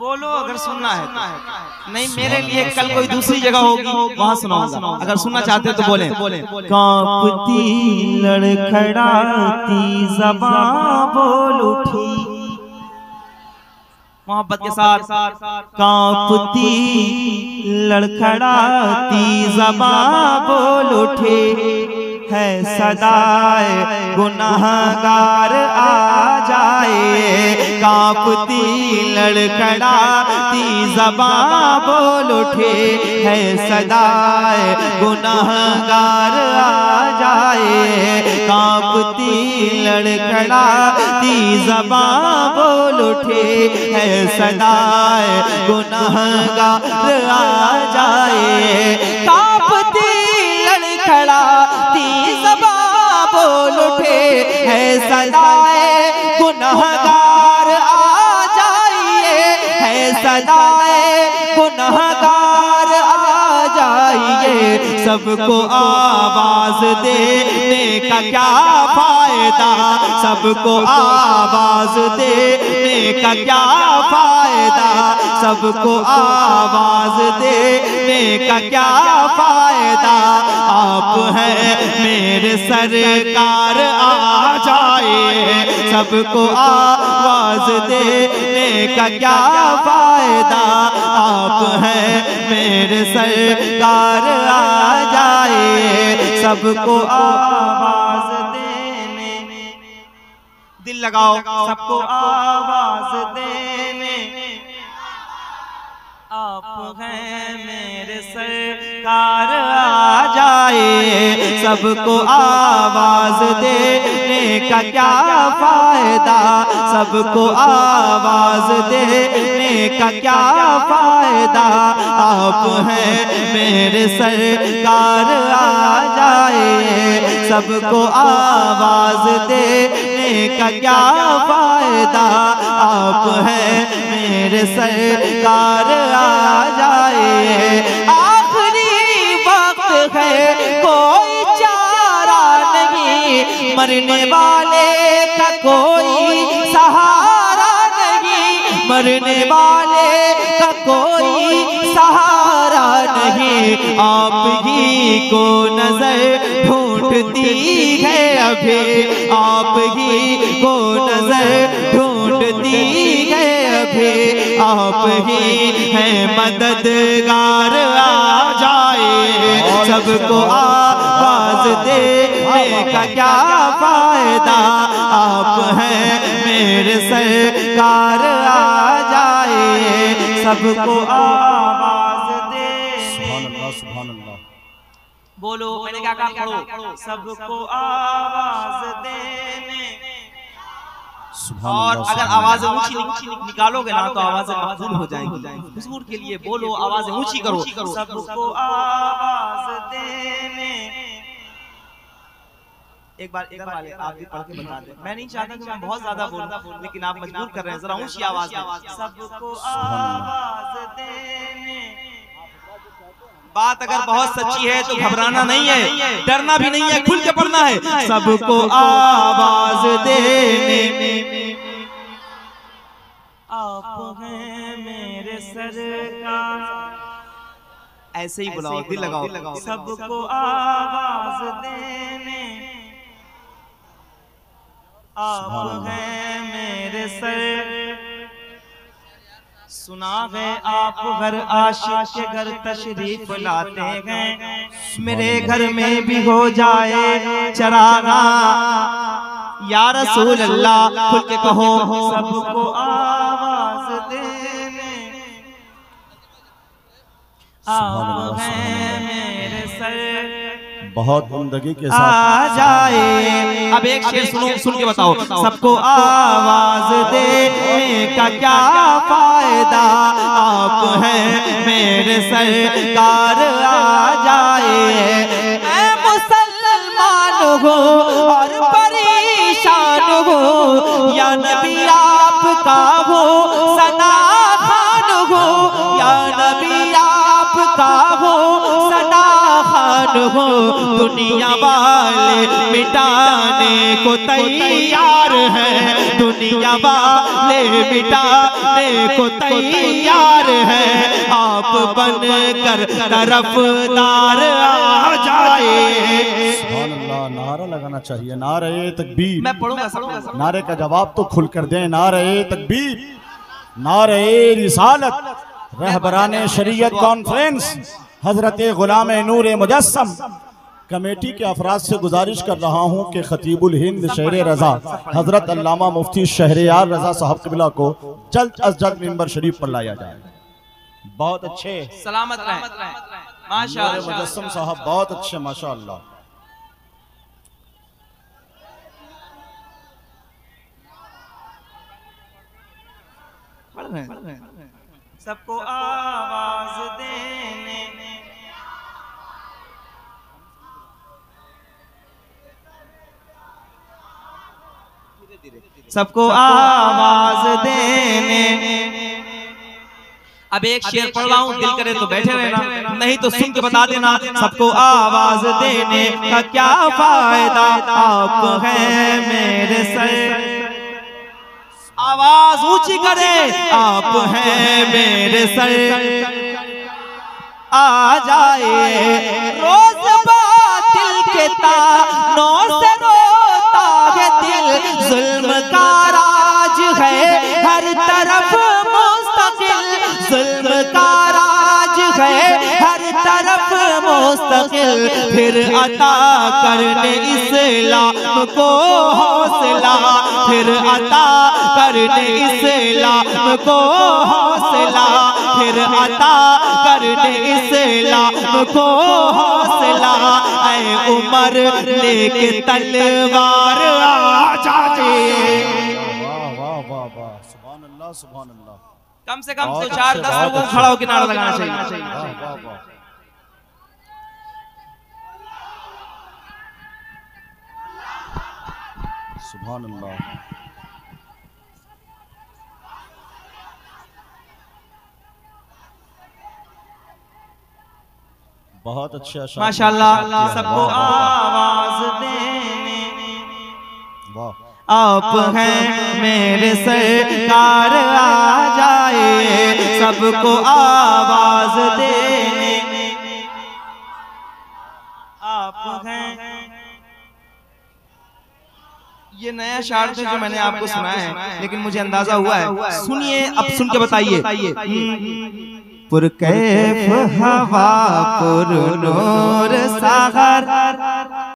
बोलो अगर सुनना है तो। नहीं मेरे लिए कल कोई दूसरी जगह होगी वहाँ सुनाऊंगा, अगर सुनना चाहते हो तो बोले। कांपती लड़खड़ाती ज़बां बोल उठी मोहब्बत के साथ, कांपती लड़खड़ाती ज़बां बोल उठे है सदाए गुनाहगार आ जाए। कांपती लड़खड़ाती ज़बां बोल उठे है सदाए गुनाहगार आ जाए। कांपती लड़खड़ाती ज़बां बोल उठे है सदाए गुनाहगार आ जाए। कांपती लड़खड़ाती ज़बां बोल उठे है सदाए गुनहगार आ जाइए, है सदाए गुनहगार आ जाइए। सबको आवाज देने का क्या फायदा, सबको आवाज देने का क्या फायदा, सबको आवाज देने का क्या फायदा। आप हैं मेरे सरकार आ जाए, सबको आवाज देने का क्या फायदा। आप हैं मेरे सरकार आ जाए, सबको आवाज देने दिल लगाओ, सबको आवाज देने। आप हैं मेरे सरकार आ जाए, सबको आवाज देने का क्या फायदा, सबको आवाज देने का क्या फायदा। आप हैं मेरे सरकार आ जाए, सबको आवाज देने का क्या फायदा। आप हैं मेरे सरकार आ जाए। आखिरी वक्त है कोई चारा नहीं, मरने वाले का कोई सहारा नहीं, मरने वाले का कोई सहारा नहीं। आप ही को नजर ढूंढती है अभी, आप ही को नजर ढूंढती है अभी। आप ही हैं मददगार आ जाए, सबको आवाज देने का क्या फायदा। आप हैं मेरे सरकार आ जाए, सबको आवाज दे। सुभान अल्लाह, सुभान अल्लाह बोलो। मैंने क्या कहा, पढ़ो सबको आवाज देने। और अगर आवाज़ ऊंची निकालोगे ना तो आवाज़ें मकबूल हो जाएंगी। हुजूर के लिए बोलो, आवाज़ें ऊंची करो। सबको आवाज़ देने। एक बार आप भी पढ़ के बता दें। मैं नहीं चाहता कि मैं बहुत ज्यादा बोलूं, लेकिन आप मजबूर कर रहे हैं, जरा ऊंची आवाज़ में सबको आवाज़ देने। बात अगर बहुत सच्ची है तो घबराना नहीं है, डरना भी नहीं है, खुल के पढ़ना है। सबको आवाज देने। आप हैं मेरे सरकार, ऐसे ही बुलाओ, दिल लगाओ। सबको आवाज देने। आप हैं मेरे सरकार। सुना है आप घर आशिक के घर तशरीफ लाते हैं, मेरे घर में भी हो जाए चराना या रसूल अल्लाह। खुल के कहो सबको आवाज देने। आप हैं मेरे सर, बहुत उम्दगी के साथ आ जाए। अब एक शेर सुन के बताओ। सबको आवाज देने का क्या फायदा, आप हैं मेरे सरकार आ जाए। मैं मुसलमान हो और परेशान हो, या नबी आपका हो सदा खान हो, या नबी आपका हो सदा खान हो दुनिया वाले मिटाने को तैयार है, दुनिया वाले मिटाने को तैयार है। आप बन कर तरफदार आ जाए। नारा लगाना चाहिए, नारे तकबीर। मैं पढ़ूंगा। नारे का जवाब तो खुल कर दें, नारे तकबीर, नारे रिसालत। रहबराने शरीयत कॉन्फ्रेंस हजरत गुलाम नूर मुजस्सम कमेटी के अफराद से गुजारिश कर रहा हूं कि खतीबुल हिंद शहर रजा हजरत अल्लामा मुफ्ती शहरयार रजा साहब क़िबला को जल्द अज जल्द मिंबर शरीफ पर लाया जाए। बहुत अच्छे सलामत रहें मुजस्सम साहब, बहुत अच्छे माशाअल्लाह। सबको आवाज देने अब एक शेर पढ़वाऊं, दिल करे तो बैठे रहना, नहीं तो सुन के बता देना। सबको आवाज देने का क्या फायदा, आप हैं मेरे सर। आवाज ऊंची करें, आप हैं मेरे सर। आ जाए रोज बातिल के तानों से रोता है दिल, जुल्म का राज है हर तरफ मुस्तकिल, जुल्म का राज है हर तरफ मुस्तकिल। फिर अता करने इस्लाम को हौसला, फिर अता करने इस्लाम को हौसला, फिर अता करने इस्लाम को हौसला। ऐ उमर लेके तलवार आ जाए। वाह वाह वाह, सुभान अल्लाह सुभान अल्लाह। कम से कम 4-10 लोगों को खड़ा होकर नारा लगाना चाहिए। सुभान अल्लाह। बहुत अच्छा माशाल्लाह। सबको आवाज देने, वाह, आप हैं मेरे सरकार आ जाए। सबको आवाज देने, आप हैं। ये नया शायर जो मैंने आपको सुनाया है, लेकिन मुझे अंदाजा हुआ है, सुनिए अब, सुन के बताइए। पुरकैफ हवा पुर नूर सागर